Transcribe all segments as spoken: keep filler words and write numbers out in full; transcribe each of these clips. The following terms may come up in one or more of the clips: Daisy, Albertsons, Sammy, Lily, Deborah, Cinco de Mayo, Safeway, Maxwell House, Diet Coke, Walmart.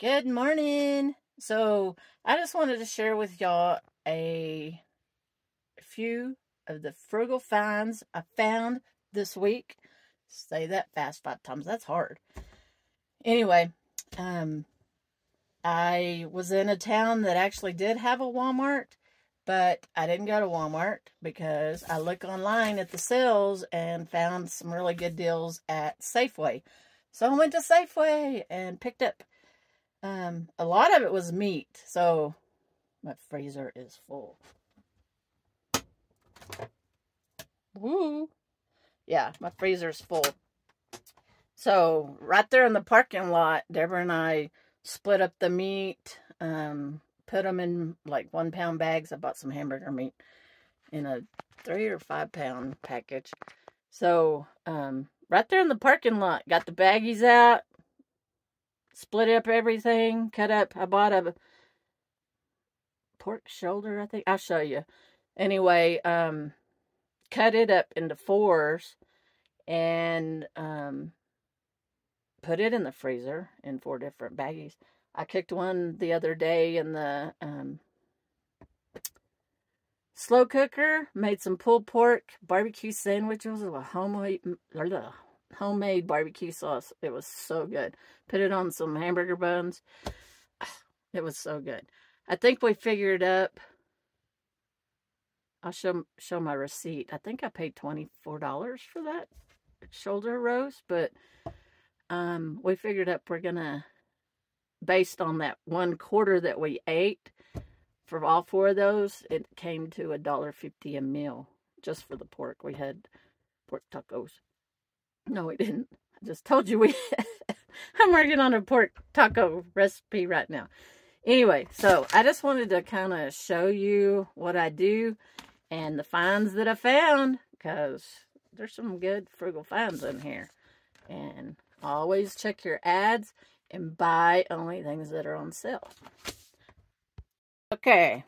Good morning. So I just wanted to share with y'all a few of the frugal finds I found this week. Say that fast five times. That's hard. Anyway, um, I was in a town that actually did have a Walmart, but I didn't go to Walmart because I looked online at the sales and found some really good deals at Safeway. So I went to Safeway and picked up, um, a lot of it was meat. So my freezer is full. Woo. Yeah, my freezer's full. So, right there in the parking lot, Deborah and I split up the meat, um, put them in, like, one-pound bags. I bought some hamburger meat in a three- or five-pound package. So, um, right there in the parking lot, got the baggies out, split up everything, cut up. I bought a pork shoulder, I think. I'll show you. Anyway, um... cut it up into fours and um, put it in the freezer in four different baggies. I cooked one the other day in the um, slow cooker, made some pulled pork barbecue sandwiches with homemade, homemade barbecue sauce. It was so good. Put it on some hamburger buns. It was so good. I think we figured up, I'll show, show my receipt. I think I paid twenty-four dollars for that shoulder roast, but um, we figured up we're going to, based on that one quarter that we ate, for all four of those, it came to a dollar fifty a meal just for the pork. We had pork tacos. No, we didn't. I just told you we I'm working on a pork taco recipe right now. Anyway, so I just wanted to kind of show you what I do and the finds that I found, because there's some good frugal finds in here. And always check your ads and buy only things that are on sale. Okay,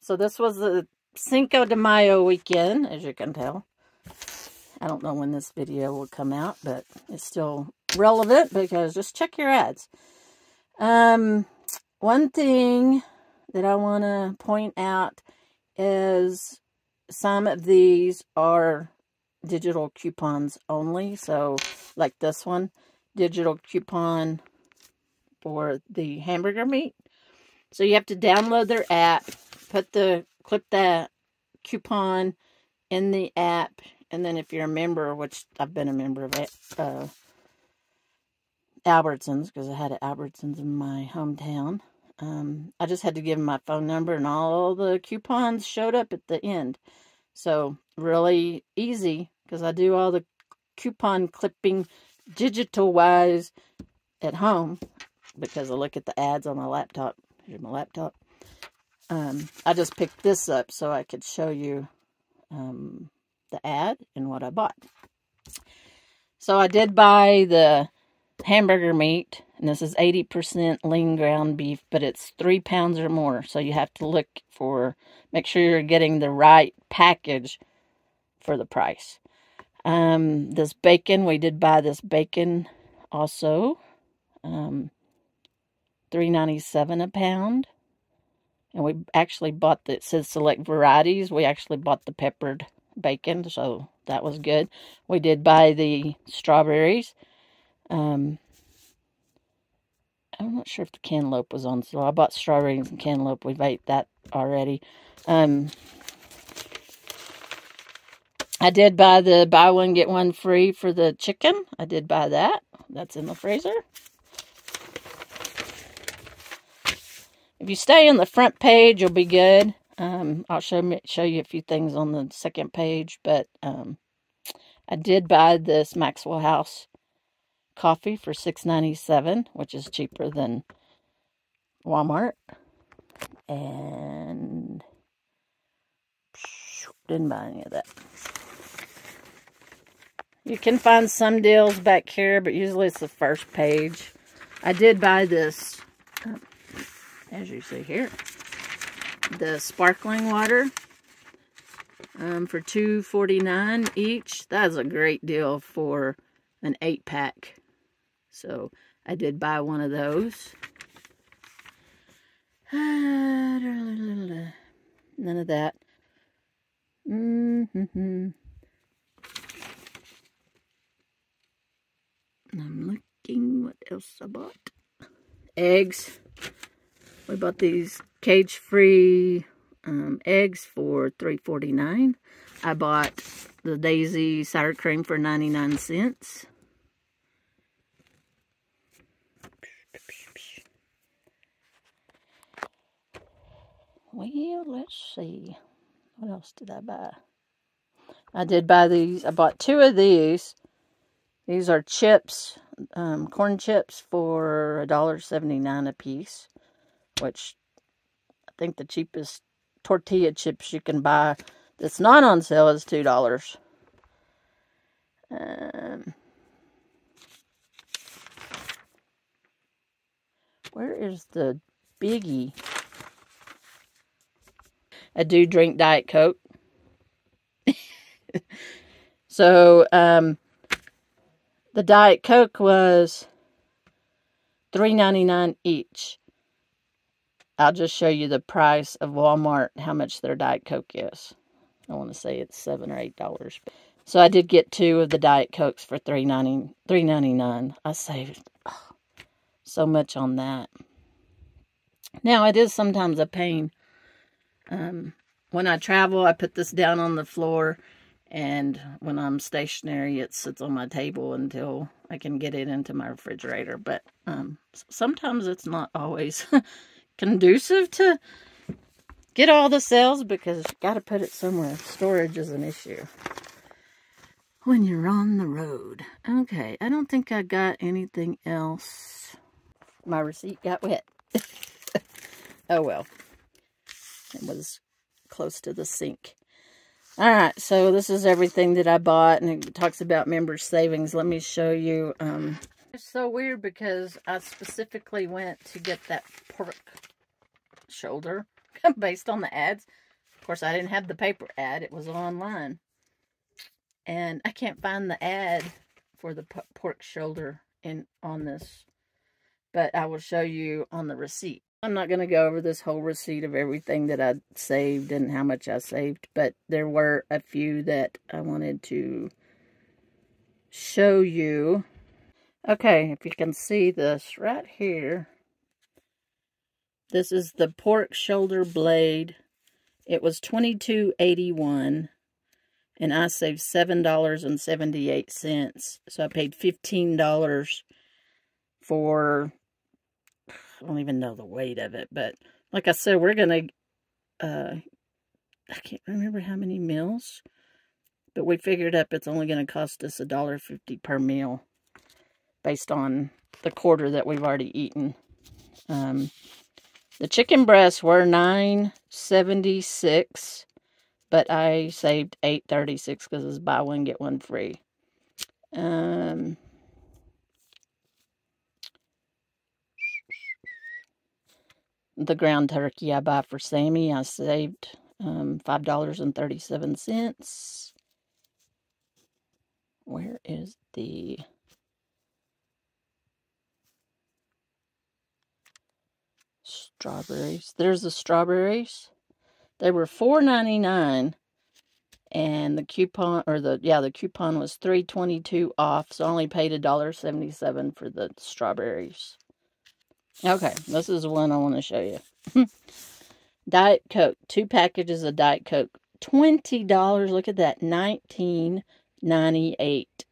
so this was the Cinco de Mayo weekend, as you can tell. I don't know when this video will come out, but it's still relevant because just check your ads. Um, one thing that I want to point out is some of these are digital coupons only. So, like this one, digital coupon for the hamburger meat. So, you have to download their app, put the clip that coupon in the app, and then if you're a member, which I've been a member of it, uh, Albertsons, because I had an Albertsons in my hometown. Um, I just had to give them my phone number and all the coupons showed up at the end. So, really easy, because I do all the coupon clipping digital-wise at home, because I look at the ads on my laptop. Here's my laptop. Um, I just picked this up so I could show you um, the ad and what I bought. So, I did buy the hamburger meat, and this is eighty percent lean ground beef, but it's three pounds or more, so you have to look for, make sure you're getting the right package for the price. Um, this bacon, we did buy this bacon also, um, three ninety-seven a pound, and we actually bought the, it says select varieties, we actually bought the peppered bacon, so that was good. We did buy the strawberries. Um, I'm not sure if the cantaloupe was on, so I bought strawberries and cantaloupe. We've ate that already. Um, I did buy the buy one, get one free for the chicken. I did buy that. That's in the freezer. If you stay on the front page, you'll be good. Um, I'll show me, show you a few things on the second page, but, um, I did buy this Maxwell House coffee for six ninety-seven, which is cheaper than Walmart, and didn't buy any of that. You can find some deals back here, but usually it's the first page. I did buy this, as you see here, the sparkling water um, for two forty-nine each. That's a great deal for an eight pack. So, I did buy one of those. None of that. Mm-hmm. I'm looking what else I bought. Eggs. We bought these cage-free um, eggs for three forty-nine. I bought the Daisy sour cream for ninety-nine cents. Well, let's see. What else did I buy? I did buy these. I bought two of these. These are chips, um, corn chips for a dollar seventy-nine a piece, which I think the cheapest tortilla chips you can buy that's not on sale is two dollars. Um, where is the biggie? I do drink Diet Coke. So, um... the Diet Coke was three ninety-nine each. I'll just show you the price of Walmart, how much their Diet Coke is. I want to say it's seven or eight dollars. So I did get two of the Diet Cokes for three ninety-nine. I saved oh, so much on that. Now it is sometimes a pain. Um, when I travel, I put this down on the floor. And when I'm stationary, it sits on my table until I can get it into my refrigerator. But um, sometimes it's not always conducive to get all the cells because you've got to put it somewhere. Storage is an issue when you're on the road. Okay, I don't think I got anything else. My receipt got wet. Oh, well. It was close to the sink. Alright, so this is everything that I bought, and it talks about member savings. Let me show you. Um, it's so weird because I specifically went to get that pork shoulder based on the ads. Of course, I didn't have the paper ad. It was online. And I can't find the ad for the pork shoulder in on this, but I will show you on the receipt. I'm not going to go over this whole receipt of everything that I saved and how much I saved, but there were a few that I wanted to show you. Okay, if you can see this right here, this is the pork shoulder blade. It was twenty-two eighty-one, and I saved seven dollars and seventy-eight cents, so I paid fifteen dollars for... I don't even know the weight of it, but like I said, we're going to, uh, I can't remember how many meals, but we figured up it's only going to cost us a dollar fifty per meal based on the quarter that we've already eaten. Um, the chicken breasts were nine seventy-six, but I saved eight thirty-six because it's buy one, get one free. Um... The ground turkey I buy for Sammy, I saved um, five dollars and thirty-seven cents. Where is the... strawberries? There's the strawberries. They were four ninety-nine, and the coupon, or the, yeah, the coupon was three twenty-two off, so I only paid a dollar seventy-seven for the strawberries. Okay, this is the one I want to show you. Diet Coke. Two packages of Diet Coke. twenty dollars. Look at that. nineteen ninety-eight.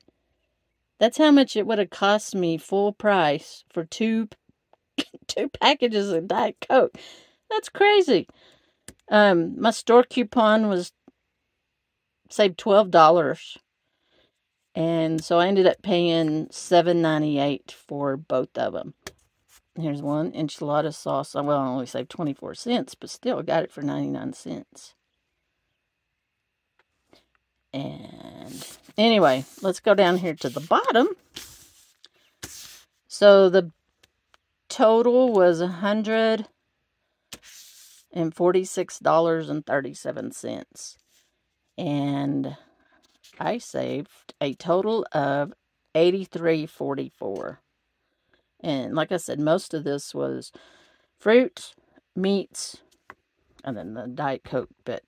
That's how much it would have cost me full price for two, two packages of Diet Coke. That's crazy. Um, my store coupon was saved twelve dollars. And so I ended up paying seven ninety-eight for both of them. Here's one enchilada sauce. Well, I only saved twenty-four cents, but still got it for ninety-nine cents. And anyway, let's go down here to the bottom. So the total was one hundred forty-six dollars and thirty-seven cents. And I saved a total of eighty-three forty-four. And like I said, most of this was fruit, meats, and then the Diet Coke. But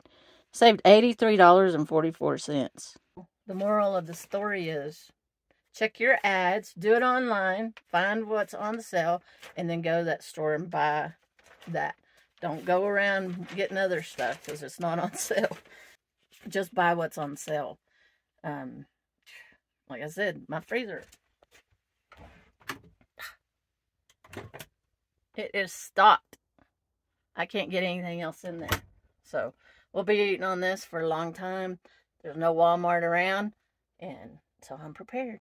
saved eighty-three dollars and forty-four cents. The moral of the story is check your ads, do it online, find what's on sale, and then go to that store and buy that. Don't go around getting other stuff because it's not on sale. Just buy what's on sale. Um, like I said, my freezer. It is stocked. I can't get anything else in there. So we'll be eating on this for a long time. There's no Walmart around, and so I'm prepared.